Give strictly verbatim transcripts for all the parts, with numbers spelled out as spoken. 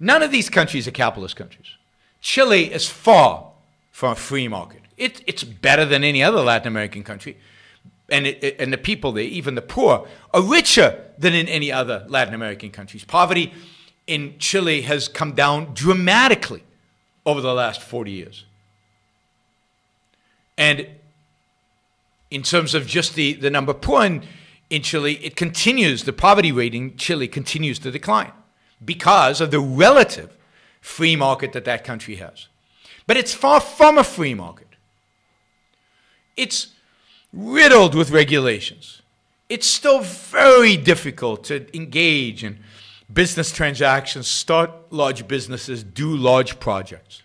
None of these countries are capitalist countries. Chile is far from a free market. It, it's better than any other Latin American country. And, it, it, and the people there, even the poor, are richer than in any other Latin American countries. Poverty in Chile has come down dramatically over the last forty years. And in terms of just the, the number poor in, in Chile, it continues, the poverty rate in Chile continues to decline because of the relative free market that that country has. But it's far from a free market. It's riddled with regulations. It's still very difficult to engage in business transactions, start large businesses, do large projects.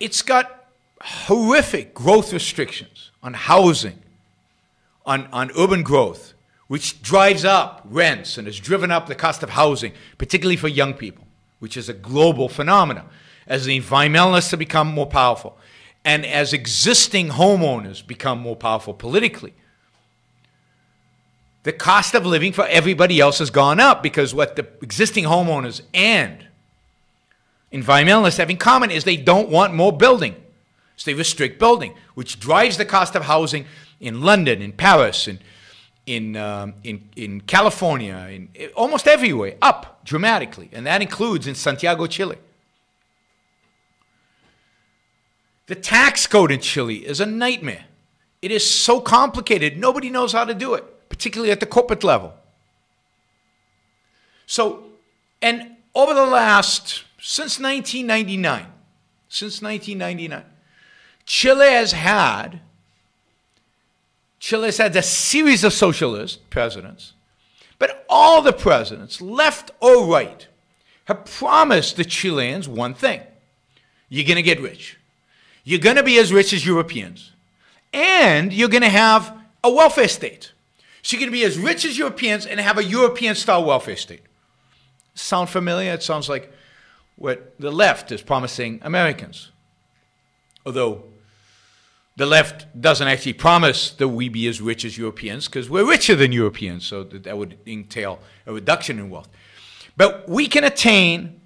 It's got horrific growth restrictions on housing, on, on urban growth, which drives up rents and has driven up the cost of housing, particularly for young people, which is a global phenomenon. As the environmentalists have become more powerful, and as existing homeowners become more powerful politically, the cost of living for everybody else has gone up, because what the existing homeowners and environmentalists have in common is they don't want more building. So they restrict building, which drives the cost of housing in London, in Paris, in, in, um, in, in California, in, in almost everywhere, up dramatically. And that includes in Santiago, Chile. The tax code in Chile is a nightmare. It is so complicated, nobody knows how to do it, particularly at the corporate level. So, and over the last, since nineteen ninety-nine, since nineteen ninety-nine, Chile has had, Chile has had a series of socialist presidents, but all the presidents, left or right, have promised the Chileans one thing: you're going to get rich. You're going to be as rich as Europeans, and you're going to have a welfare state. So you're going to be as rich as Europeans and have a European-style welfare state. Sound familiar? It sounds like what the left is promising Americans. Although the left doesn't actually promise that we be as rich as Europeans, because we're richer than Europeans, so that would entail a reduction in wealth. But we can attain,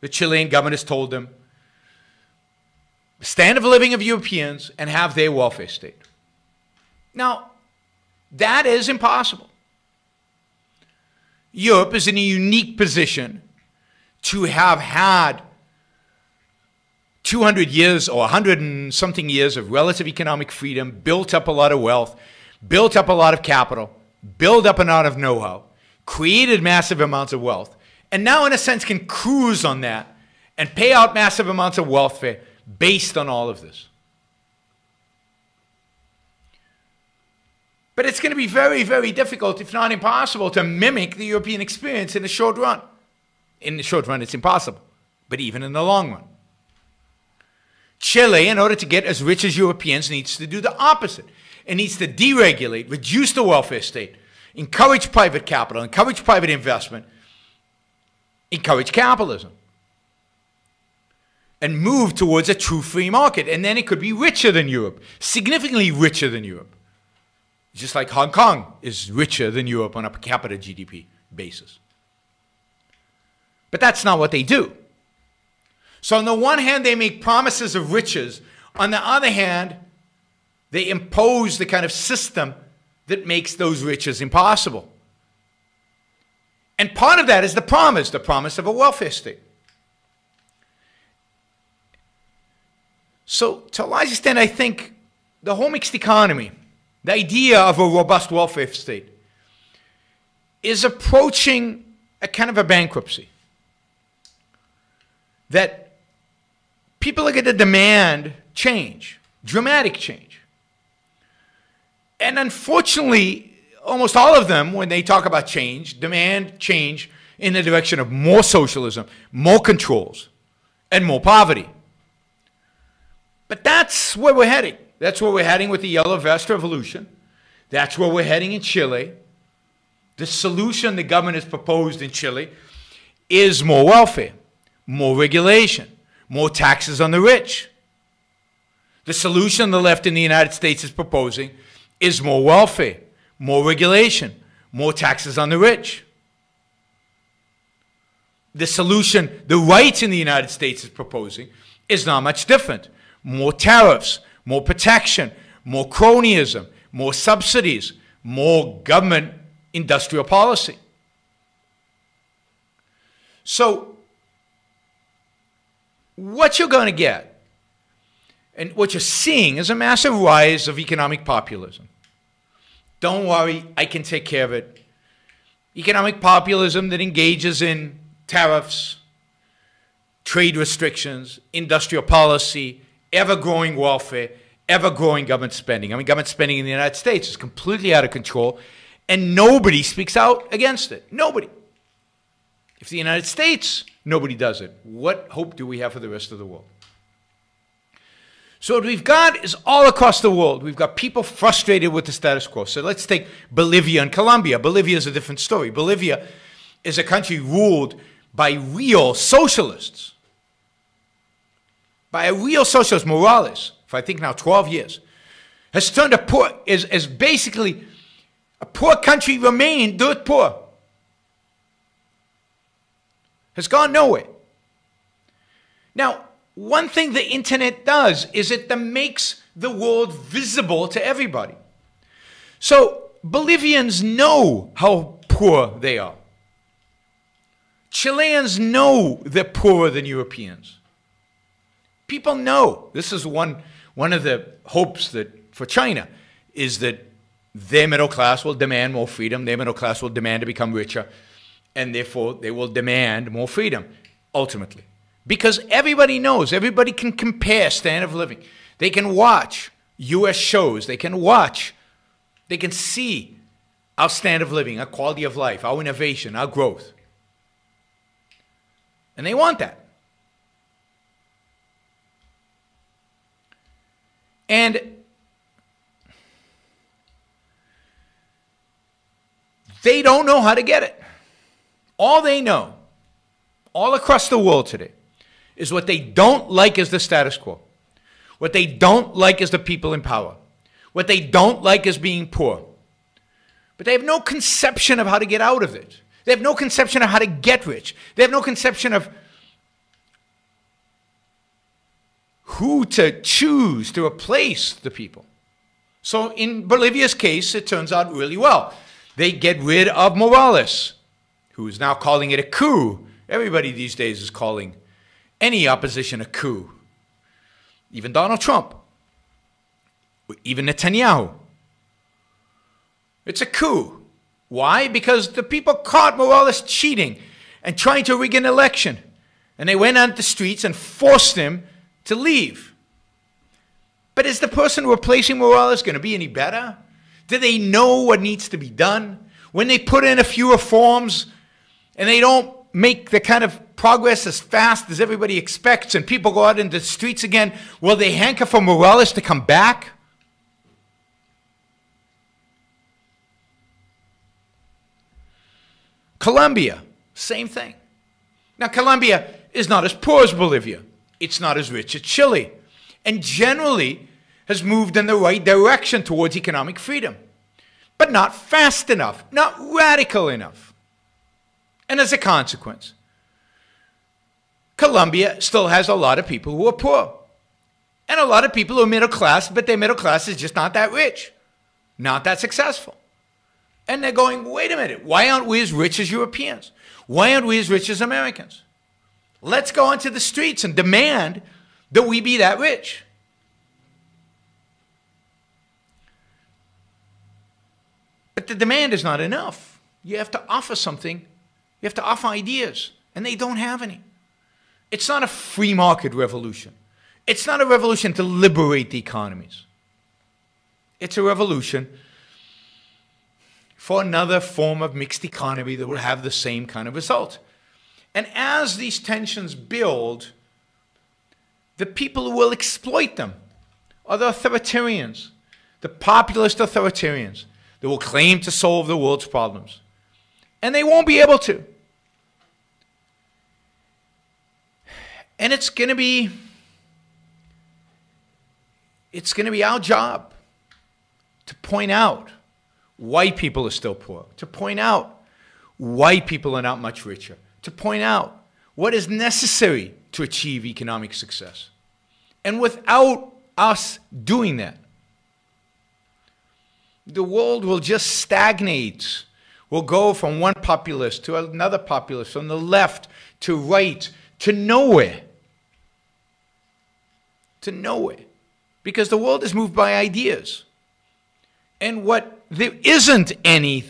the Chilean government has told them, standard of living of Europeans and have their welfare state. Now, that is impossible. Europe is in a unique position to have had two hundred years or a hundred and something years of relative economic freedom, built up a lot of wealth, built up a lot of capital, built up a lot of know-how, created massive amounts of wealth, and now in a sense can cruise on that and pay out massive amounts of welfare based on all of this. But it's going to be very, very difficult, if not impossible, to mimic the European experience in the short run. In the short run, it's impossible, but even in the long run. Chile, in order to get as rich as Europeans, needs to do the opposite. It needs to deregulate, reduce the welfare state, encourage private capital, encourage private investment, encourage capitalism, and move towards a true free market. And then it could be richer than Europe, significantly richer than Europe. Just like Hong Kong is richer than Europe on a per capita G D P basis. But that's not what they do. So on the one hand, they make promises of riches. On the other hand, they impose the kind of system that makes those riches impossible. And part of that is the promise, the promise of a welfare state. So to a large extent, I think the whole mixed economy, the idea of a robust welfare state, is approaching a kind of a bankruptcy. That people are going to demand change, dramatic change. And unfortunately, almost all of them, when they talk about change, demand change in the direction of more socialism, more controls, and more poverty. But that's where we're heading. That's where we're heading with the Yellow Vest Revolution. That's where we're heading in Chile. The solution the government has proposed in Chile is more welfare, more regulation, more taxes on the rich. The solution the left in the United States is proposing is more welfare, more regulation, more taxes on the rich. the solution the right in the United States is proposing is not much different. More tariffs, more protection, more cronyism, more subsidies, more government industrial policy. So what you're going to get, and what you're seeing, is a massive rise of economic populism. Don't worry, I can take care of it. Economic populism that engages in tariffs, trade restrictions, industrial policy, ever-growing welfare, ever-growing government spending. I mean, government spending in the United States is completely out of control, and nobody speaks out against it. Nobody. If the United States, nobody does it, what hope do we have for the rest of the world? So what we've got is all across the world, we've got people frustrated with the status quo. So let's take Bolivia and Colombia. Bolivia is a different story. Bolivia is a country ruled by real socialists, by a real socialist, Morales, for I think now twelve years, has turned a poor, is, is basically a poor country remained dirt poor. Has gone nowhere. Now, one thing the internet does is it makes the world visible to everybody. So Bolivians know how poor they are. Chileans know they're poorer than Europeans. People know. This is one, one of the hopes that for China is that their middle class will demand more freedom, their middle class will demand to become richer, and therefore they will demand more freedom, ultimately. Because everybody knows, everybody can compare standard of living. They can watch U S shows, they can watch, they can see our standard of living, our quality of life, our innovation, our growth. And they want that. And they don't know how to get it. All they know, all across the world today, is what they don't like is the status quo. What they don't like is the people in power. What they don't like is being poor. But they have no conception of how to get out of it. They have no conception of how to get rich. They have no conception of who to choose to replace the people. So in Bolivia's case, it turns out really well. They get rid of Morales, who is now calling it a coup. Everybody these days is calling any opposition a coup. Even Donald Trump. Even Netanyahu. It's a coup. Why? Because the people caught Morales cheating and trying to rig an election. And they went on the streets and forced him to leave. But is the person replacing Morales going to be any better? Do they know what needs to be done? When they put in a few reforms, and they don't make the kind of progress as fast as everybody expects, and people go out into the streets again, will they hanker for Morales to come back? Colombia, same thing. Now, Colombia is not as poor as Bolivia. It's not as rich as Chile. And generally has moved in the right direction towards economic freedom. But not fast enough, not radical enough. And as a consequence, Colombia still has a lot of people who are poor. And a lot of people who are middle class, but their middle class is just not that rich. Not that successful. And they're going, wait a minute, why aren't we as rich as Europeans? Why aren't we as rich as Americans? Let's go onto the streets and demand that we be that rich. But the demand is not enough. You have to offer something. You have to offer ideas, and they don't have any. It's not a free market revolution. It's not a revolution to liberate the economies. It's a revolution for another form of mixed economy that will have the same kind of result. And as these tensions build, the people who will exploit them are the authoritarians, the populist authoritarians that will claim to solve the world's problems. And they won't be able to. And it's going to be, it's going to be our job to point out why people are still poor, to point out why people are not much richer, to point out what is necessary to achieve economic success. And without us doing that, the world will just stagnate. We'll go from one populace to another populace, from the left to right, to nowhere. To nowhere. Because the world is moved by ideas. And what there isn't any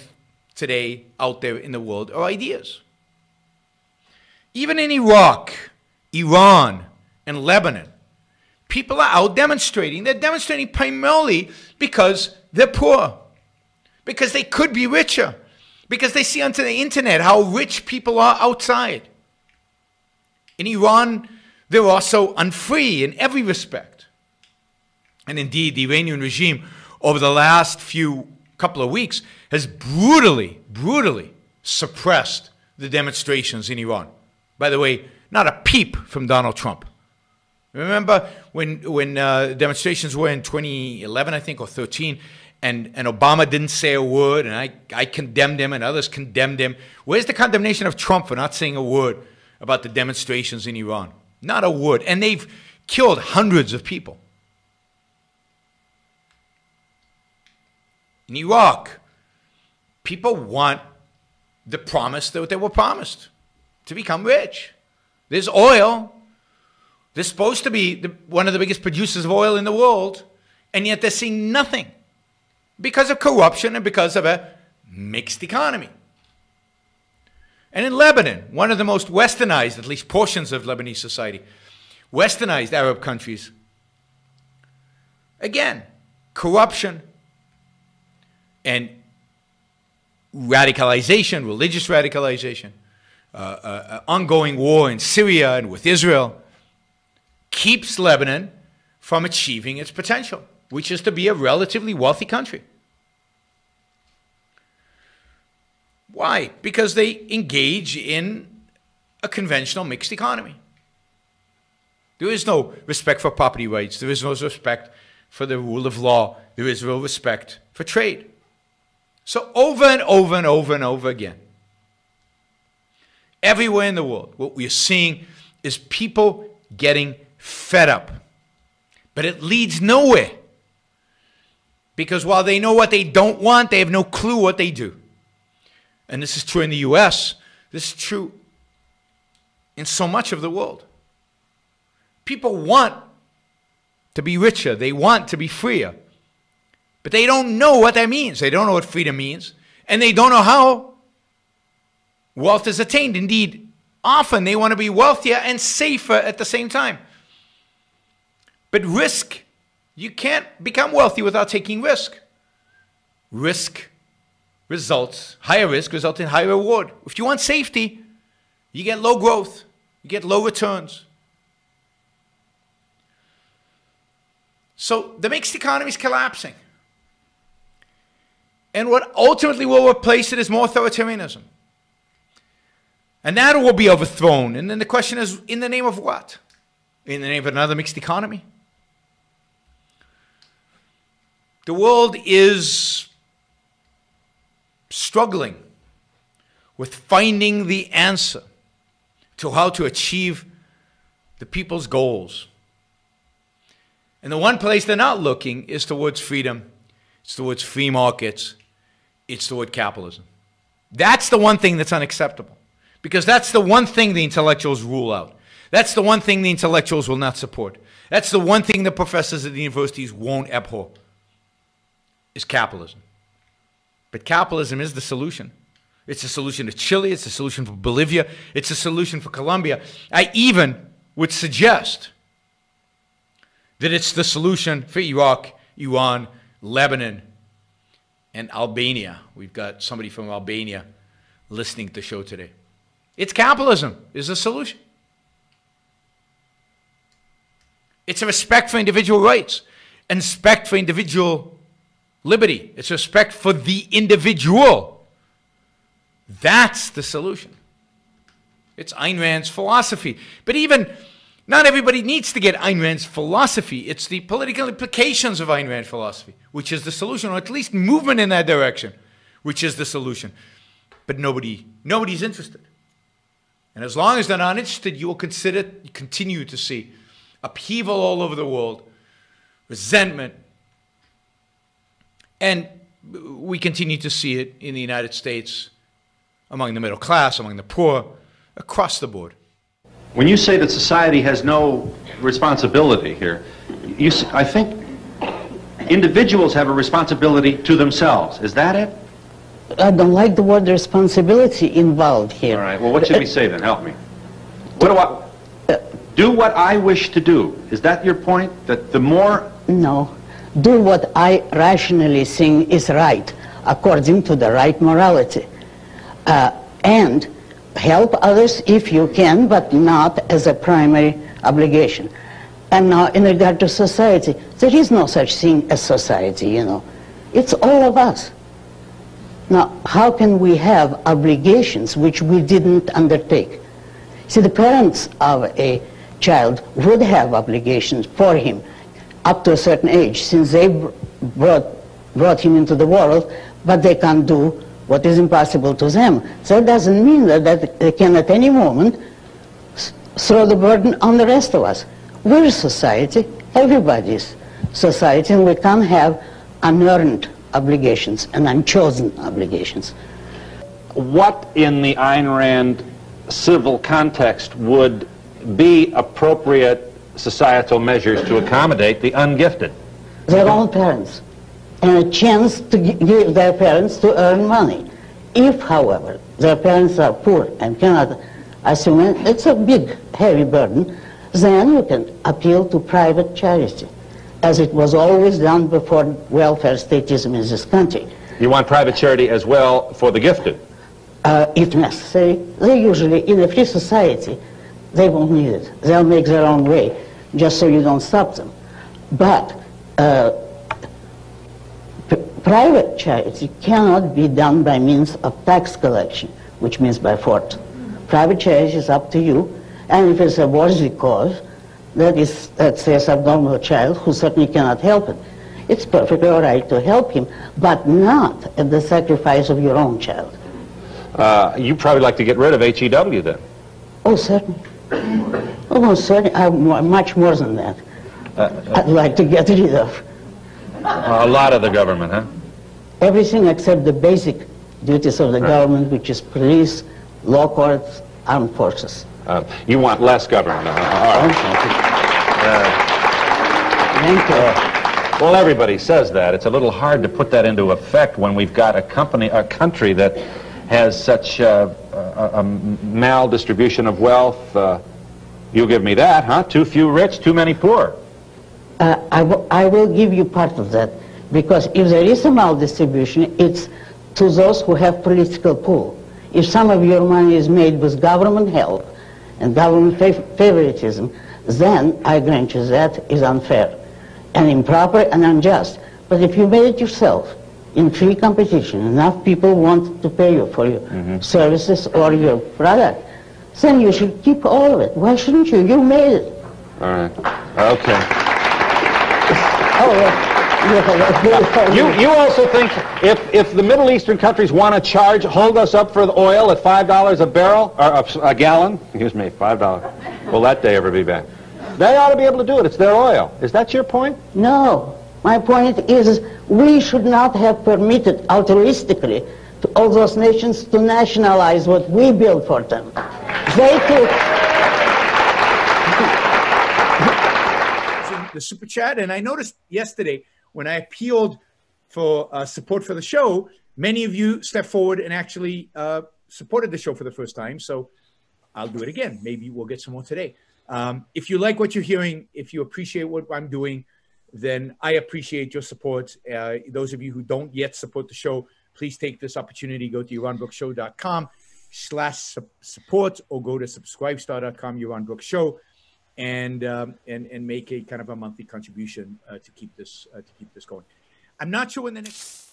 today out there in the world are ideas. Even in Iraq, Iran, and Lebanon, people are out demonstrating. They're demonstrating primarily because they're poor, because they could be richer, because they see onto the internet how rich people are outside. In Iran, they're also unfree in every respect. And indeed, the Iranian regime over the last few couple of weeks has brutally, brutally suppressed the demonstrations in Iran. By the way, not a peep from Donald Trump. Remember when, when uh, demonstrations were in twenty eleven, I think, or thirteen, and, and Obama didn't say a word, and I, I condemned him, and others condemned him. Where's the condemnation of Trump for not saying a word about the demonstrations in Iran? Not a word. And they've killed hundreds of people. In Iraq, people want the promise that they were promised, to become rich. There's oil. They're supposed to be the, one of the biggest producers of oil in the world, and yet they're seeing nothing because of corruption and because of a mixed economy. And in Lebanon, one of the most westernized, at least portions of Lebanese society, westernized Arab countries, again, corruption and radicalization, religious radicalization, uh, uh, ongoing war in Syria and with Israel, keeps Lebanon from achieving its potential, which is to be a relatively wealthy country. Why? Because they engage in a conventional mixed economy. There is no respect for property rights. There is no respect for the rule of law. There is no respect for trade. So over and over and over and over again, everywhere in the world, what we are seeing is people getting fed up. But it leads nowhere. Because while they know what they don't want, they have no clue what they do. And this is true in the U S. This is true in so much of the world. People want to be richer. They want to be freer. But they don't know what that means. They don't know what freedom means. And they don't know how wealth is attained. Indeed, often they want to be wealthier and safer at the same time. But risk, you can't become wealthy without taking risk. Risk results, higher risk results in higher reward. If you want safety, you get low growth, you get low returns. So the mixed economy is collapsing. And what ultimately will replace it is more authoritarianism. And that will be overthrown. And then the question is, in the name of what? In the name of another mixed economy? The world is struggling with finding the answer to how to achieve the people's goals. And the one place they're not looking is towards freedom. It's towards free markets. It's toward capitalism. That's the one thing that's unacceptable, because that's the one thing the intellectuals rule out. That's the one thing the intellectuals will not support. That's the one thing the professors at the universities won't abhor, is capitalism. But capitalism is the solution. It's a solution to Chile. It's a solution for Bolivia. It's a solution for Colombia. I even would suggest that it's the solution for Iraq, Iran, Lebanon, and Albania. We've got somebody from Albania listening to the show today. It's capitalism is the solution. It's a respect for individual rights and respect for individual liberty. It's respect for the individual. That's the solution. It's Ayn Rand's philosophy. But even not everybody needs to get Ayn Rand's philosophy. It's the political implications of Ayn Rand's philosophy, which is the solution, or at least movement in that direction, which is the solution. But nobody, nobody's interested. And as long as they're not interested, you will consider, continue to see upheaval all over the world, resentment. And we continue to see it in the United States, among the middle class, among the poor, across the board. When you say that society has no responsibility here, you, I think individuals have a responsibility to themselves. Is that it? I don't like the word responsibility involved here. All right, well, what should we say then? Help me. What do I... Uh, do what I wish to do. Is that your point? That the more... No. Do what I rationally think is right, according to the right morality. Uh, and help others if you can, but not as a primary obligation. And now, in regard to society, there is no such thing as society, you know. It's all of us. Now, how can we have obligations which we didn't undertake? See, the parents of a child would have obligations for him up to a certain age, since they brought, brought him into the world, but they can't do what is impossible to them. So it doesn't mean that, that they can at any moment throw the burden on the rest of us. We're a society, everybody's society, and we can't have unearned obligations and unchosen obligations. What in the Ayn Rand civil context would be appropriate societal measures to accommodate the ungifted? Their own parents, and a chance to give their parents to earn money. If, however, their parents are poor and cannot assume it, it's a big, heavy burden, then you can appeal to private charity, as it was always done before welfare statism in this country. You want private charity as well for the gifted? Uh, if necessary. They usually, in a free society, they won't need it. They'll make their own way, just so you don't stop them. But uh, private charity cannot be done by means of tax collection, which means by force. Mm-hmm. Private charity is up to you, and if it's a worthy cause, that is, let's say, a subnormal child who certainly cannot help it. It's perfectly all right to help him, but not at the sacrifice of your own child. Uh, you probably like to get rid of H E W then. Oh, certainly. Oh, most certainly. I, much more than that. Uh, uh, I'd like to get rid of. A lot of the government, huh? Everything except the basic duties of the right. government, which is police, law courts, armed forces. Uh, you want less government. Uh, all right. Uh, Thank you. Uh, well, everybody says that. It's a little hard to put that into effect when we've got a company, a country that has such uh, a, a mal-distribution of wealth. Uh, you'll give me that, huh? Too few rich, too many poor. Uh, I, w I will give you part of that, because if there is a mal-distribution, it's to those who have political pull. If some of your money is made with government help, and government favoritism, then I grant you that is unfair and improper and unjust. But if you made it yourself in free competition, enough people want to pay you for your mm-hmm. services or your product, then you should keep all of it. Why shouldn't you? You made it. All right. Okay. Oh, yeah. Uh, you, you also think if, if the Middle Eastern countries want to charge, hold us up for the oil at five dollars a barrel, or a, a gallon, excuse me, five dollars, will that day ever be back? They ought to be able to do it. It's their oil. Is that your point? No. My point is we should not have permitted altruistically to all those nations to nationalize what we built for them. They could... The Super Chat, and I noticed yesterday, when I appealed for uh, support for the show, many of you stepped forward and actually uh, supported the show for the first time. So I'll do it again. Maybe we'll get some more today. Um, if you like what you're hearing, if you appreciate what I'm doing, then I appreciate your support. Uh, those of you who don't yet support the show, please take this opportunity. Go to yaron brook show dot com slash support, or go to subscribestar dot com, Yaron Brook Show. And, um, and and make a kind of a monthly contribution uh, to keep this uh, to keep this going. I'm not sure when the next.